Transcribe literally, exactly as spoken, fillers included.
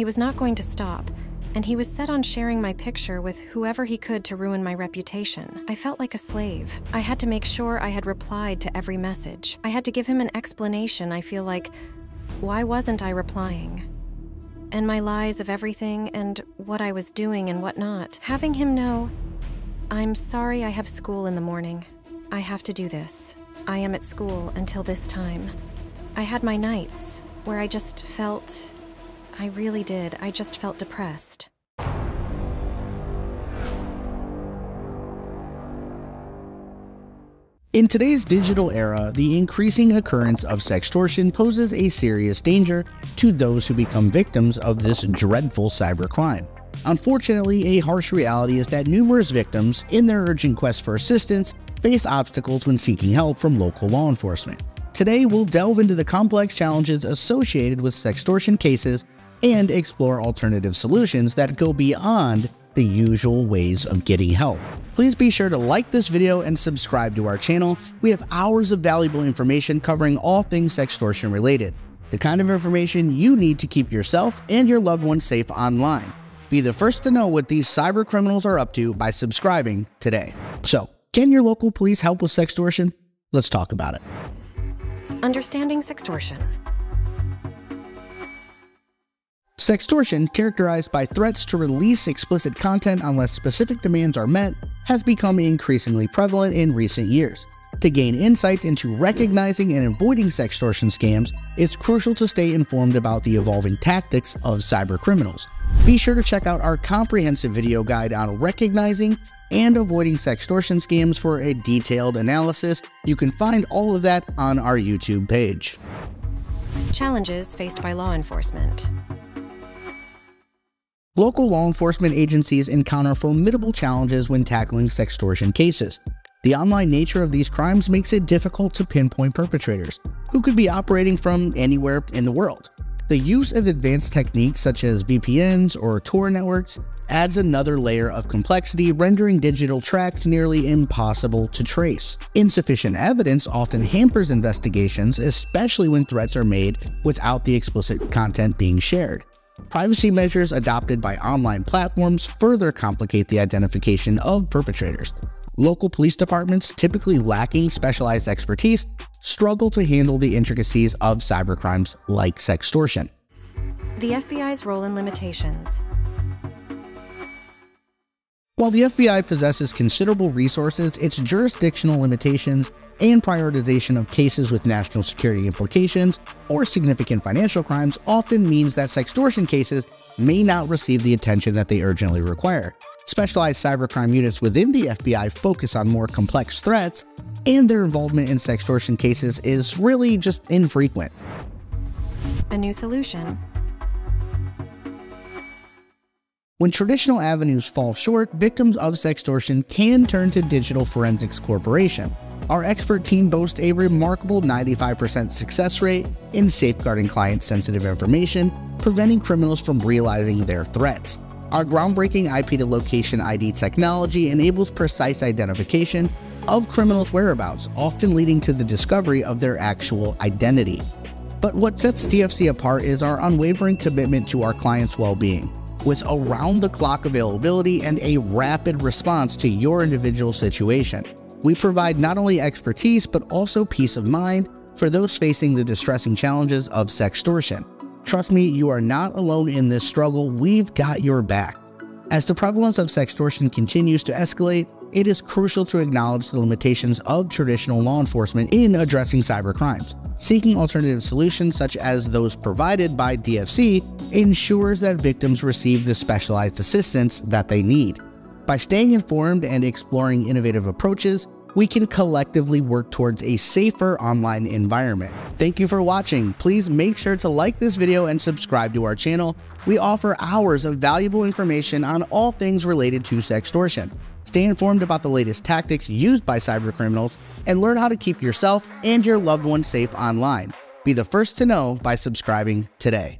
He was not going to stop, and he was set on sharing my picture with whoever he could to ruin my reputation. I felt like a slave. I had to make sure I had replied to every message. I had to give him an explanation. I feel like, why wasn't I replying? And my lies of everything and what I was doing and whatnot. Having him know, I'm sorry I have school in the morning. I have to do this. I am at school until this time. I had my nights where I just felt... I really did. I just felt depressed. In today's digital era, the increasing occurrence of sextortion poses a serious danger to those who become victims of this dreadful cybercrime. Unfortunately, a harsh reality is that numerous victims, in their urgent quest for assistance, face obstacles when seeking help from local law enforcement. Today, we'll delve into the complex challenges associated with sextortion cases and explore alternative solutions that go beyond the usual ways of getting help. Please be sure to like this video and subscribe to our channel. We have hours of valuable information covering all things sextortion related, the kind of information you need to keep yourself and your loved ones safe online. Be the first to know what these cyber criminals are up to by subscribing today. So, can your local police help with sextortion? Let's talk about it. Understanding sextortion. Sextortion, characterized by threats to release explicit content unless specific demands are met, has become increasingly prevalent in recent years. To gain insights into recognizing and avoiding sextortion scams, it's crucial to stay informed about the evolving tactics of cybercriminals. Be sure to check out our comprehensive video guide on recognizing and avoiding sextortion scams for a detailed analysis. You can find all of that on our YouTube page. Challenges faced by law enforcement. Local law enforcement agencies encounter formidable challenges when tackling sextortion cases. The online nature of these crimes makes it difficult to pinpoint perpetrators, who could be operating from anywhere in the world. The use of advanced techniques such as V P Ns or Tor networks adds another layer of complexity, rendering digital tracks nearly impossible to trace. Insufficient evidence often hampers investigations, especially when threats are made without the explicit content being shared. Privacy measures adopted by online platforms further complicate the identification of perpetrators. Local police departments, typically lacking specialized expertise, struggle to handle the intricacies of cybercrimes like sextortion. The F B I's role and limitations. While the F B I possesses considerable resources, its jurisdictional limitations and prioritization of cases with national security implications or significant financial crimes often means that sextortion cases may not receive the attention that they urgently require. Specialized cybercrime units within the F B I focus on more complex threats, and their involvement in sextortion cases is really just infrequent. A new solution. When traditional avenues fall short, victims of sextortion can turn to Digital Forensics Corporation. Our expert team boasts a remarkable ninety-five percent success rate in safeguarding client-sensitive information, preventing criminals from realizing their threats. Our groundbreaking I P to location I D technology enables precise identification of criminals' whereabouts, often leading to the discovery of their actual identity. But what sets T F C apart is our unwavering commitment to our clients' well-being. With around-the-clock availability and a rapid response to your individual situation, we provide not only expertise but also peace of mind for those facing the distressing challenges of sextortion. Trust me, you are not alone in this struggle. We've got your back. As the prevalence of sextortion continues to escalate, it is crucial to acknowledge the limitations of traditional law enforcement in addressing cybercrimes. Seeking alternative solutions such as those provided by D F C ensures that victims receive the specialized assistance that they need. By staying informed and exploring innovative approaches, we can collectively work towards a safer online environment. Thank you for watching. Please make sure to like this video and subscribe to our channel. We offer hours of valuable information on all things related to sextortion. Stay informed about the latest tactics used by cybercriminals and learn how to keep yourself and your loved ones safe online. Be the first to know by subscribing today.